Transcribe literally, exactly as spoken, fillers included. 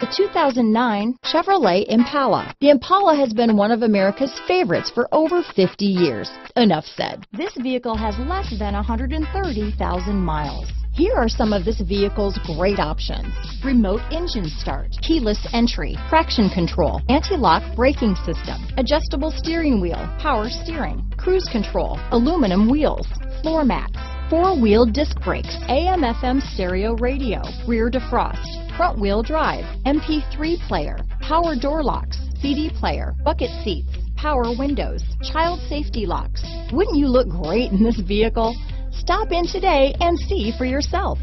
The two thousand nine Chevrolet Impala. The Impala has been one of America's favorites for over fifty years. Enough said. This vehicle has less than one hundred thirty thousand miles. Here are some of this vehicle's great options: remote engine start, keyless entry, traction control, anti-lock braking system, adjustable steering wheel, power steering, cruise control, aluminum wheels, floor mats, four-wheel disc brakes, A M F M stereo radio, rear defrost, front-wheel drive, M P three player, power door locks, C D player, bucket seats, power windows, child safety locks. Wouldn't you look great in this vehicle? Stop in today and see for yourself.